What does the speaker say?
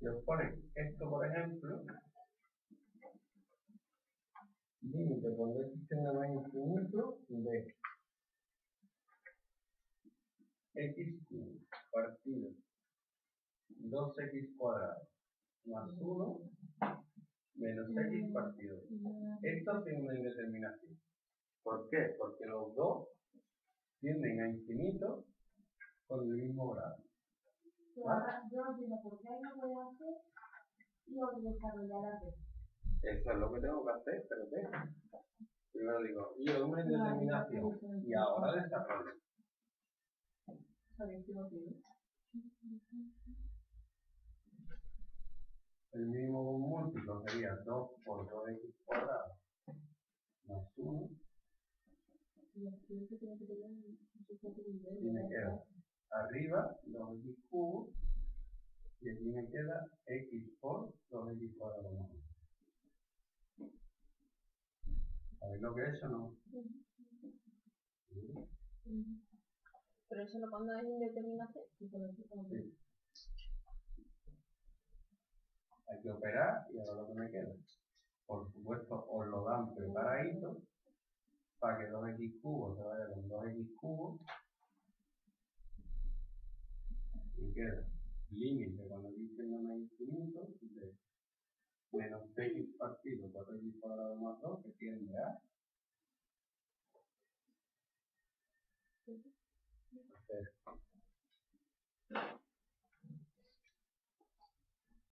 y os ponen esto, por ejemplo, límite por d sistema más infinito de x cubo partido 2x cuadrado más 1 menos x partido. Esto tiene una indeterminación. ¿Por qué? Porque los dos tienden a infinito con el mismo grado. Yo no entiendo por qué no voy a hacer y lo desarrollar a ver. Eso es lo que tengo que hacer, pero ¿qué? Primero digo, y es una indeterminación y ahora desarrollo. El mínimo con múltiplo sería 2 por 2x cuadrado más 1. Y me queda arriba 2x cubo y aquí me queda x por 2x cuadrado más 1. ¿Sabéis lo que es o no? Sí. Pero eso no, cuando es indeterminación. Sí. Hay que operar y ahora lo que me queda. Por supuesto, os lo dan preparadito para que 2x cubos se vaya con 2x cubos. Y queda límite cuando dice no más infinito de menos 3x partido 4x cuadrado más 2 que tiende a